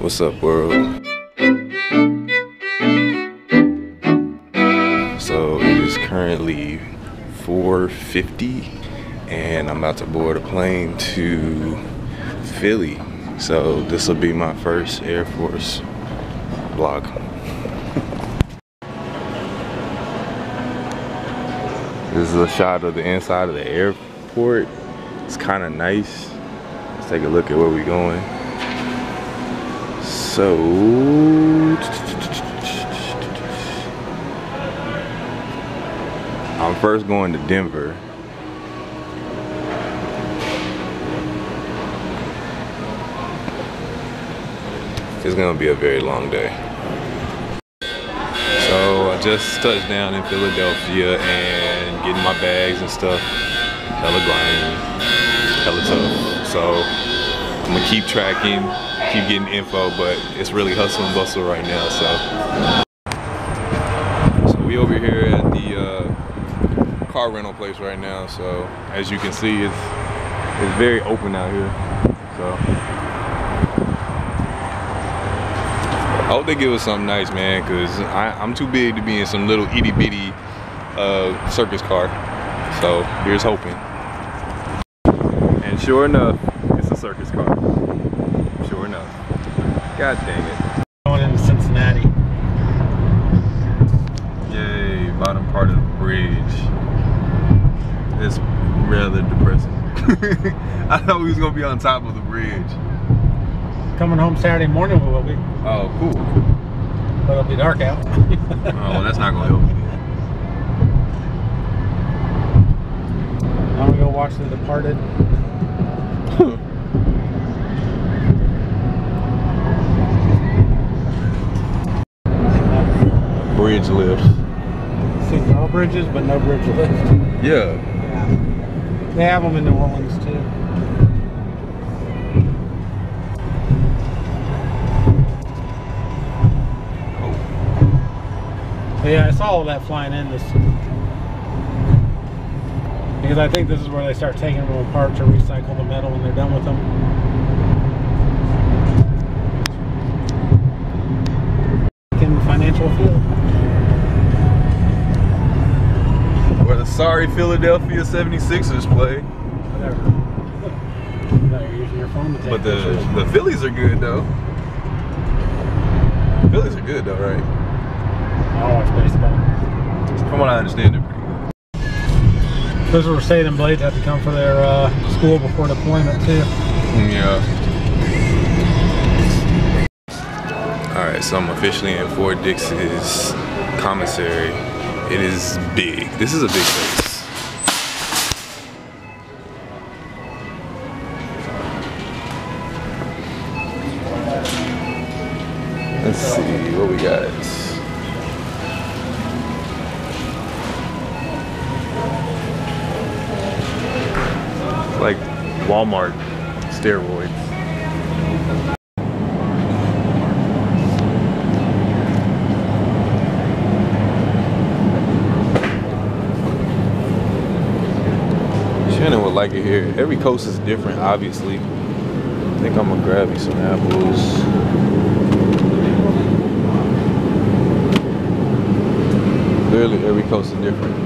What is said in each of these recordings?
What's up, world? So it is currently 4:50 and I'm about to board a plane to Philly. So this will be my first Air Force vlog. This is a shot of the inside of the airport. It's kind of nice. Let's take a look at where we're going. So I'm first going to Denver. It's gonna be a very long day. So I just touched down in Philadelphia and getting my bags and stuff. Hella grimy, hella tough. So I'm gonna keep tracking, keep getting info, but it's really hustle and bustle right now. So we over here at the car rental place right now. So as you can see, it's very open out here. So I hope they give us something nice, man, because I'm too big to be in some little itty bitty circus car. So here's hoping. And sure enough, it's a circus car. Sure enough. God dang it. Going into Cincinnati. Yay, bottom part of the bridge. It's rather depressing. I thought we was gonna be on top of the bridge. Coming home Saturday morning we will be. Oh, cool. But it'll be dark out. Oh, that's not gonna help me. I'm gonna go watch The Departed. Bridge lift. See, no bridges, but no bridge lift. Yeah. Yeah. They have them in New Orleans too. Yeah, I saw all that flying in this, because I think this is where they start taking them apart to recycle the metal when they're done with them. In the financial field. Where the sorry Philadelphia 76ers play. Whatever. No, you're using your phone to take but the Phillies are good though. The Phillies are good though, right? I watch baseball. From what I understand, they're pretty good. Those were Satan Blades have to come for their school before deployment too. Yeah. Alright, so I'm officially in Fort Dix's commissary. It is big. This is a big place. Let's see what we got. Like Walmart steroids. Shannon would like it here. Every coast is different, obviously. I think I'm gonna grab me some apples. Literally every coast is different.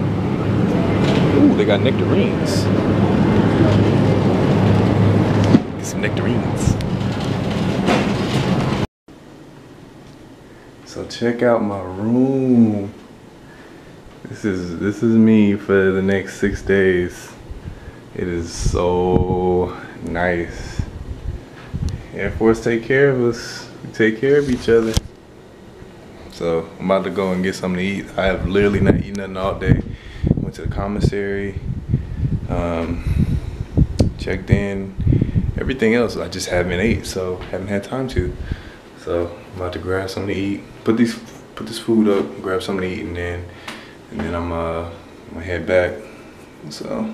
Ooh, they got nectarines. Get some nectarines. So check out my room. This is me for the next 6 days. It is so nice. Air Force take care of us. We take care of each other. So I'm about to go and get something to eat. I have literally not eaten nothing all day. Went to the commissary. Checked in, everything else I just haven't ate, so haven't had time to. So I'm about to grab something to eat, put this food up, grab something to eat, and then I'm gonna head back. So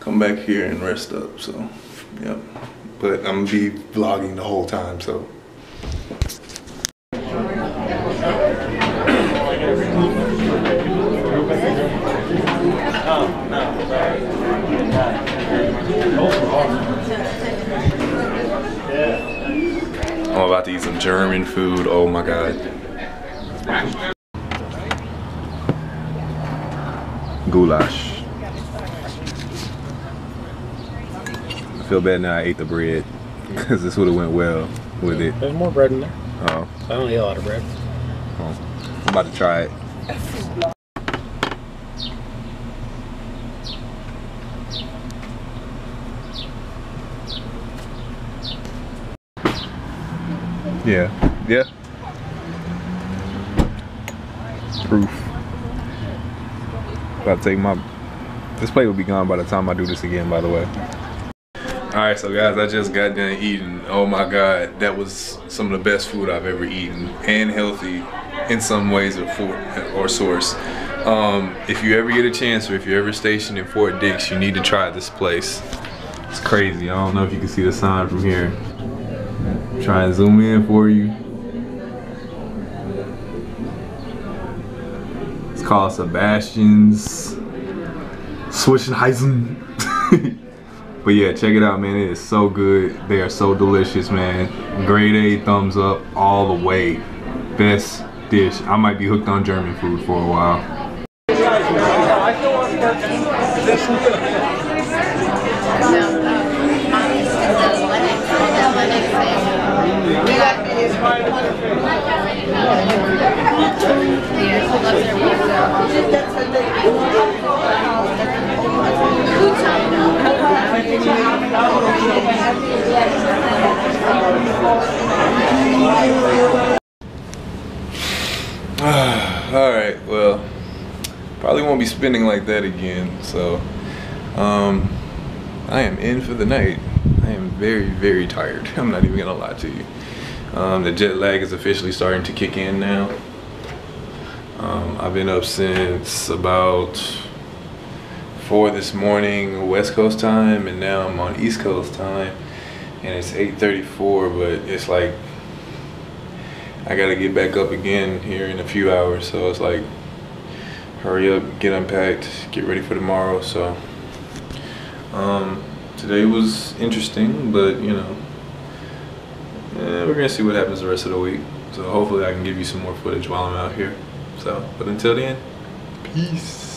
come back here and rest up. So yep, but I'm gonna be vlogging the whole time. So. I'm about to eat some German food. Oh my God. Goulash. I feel bad now I ate the bread, because this would have went well with it. There's more bread in there. Oh. I don't eat a lot of bread. Oh. I'm about to try it. Yeah. Yeah. Proof. About to take my, this plate will be gone by the time I do this again, by the way. Alright, so guys, I just got done eating. Oh my God, that was some of the best food I've ever eaten, and healthy in some ways or source. If you ever get a chance, or if you're ever stationed in Fort Dix, you need to try this place. It's crazy. I don't know if you can see the sign from here. Try and zoom in for you. It's called Sebastian's Switchenheisen. But yeah, check it out, man. It is so good. They are so delicious, man. Grade A thumbs up all the way. Best dish. I might be hooked on German food for a while. Alright, well, probably won't be spinning like that again, so I am in for the night. I am very, very tired. I'm not even gonna lie to you. The jet lag is officially starting to kick in now. I've been up since about 4 this morning West Coast time, and now I'm on East Coast time, and it's 8:34, but it's like I gotta get back up again here in a few hours, so it's like hurry up, get unpacked, get ready for tomorrow. So today was interesting, but you know, we're gonna see what happens the rest of the week, so hopefully I can give you some more footage while I'm out here. So, but until then, peace.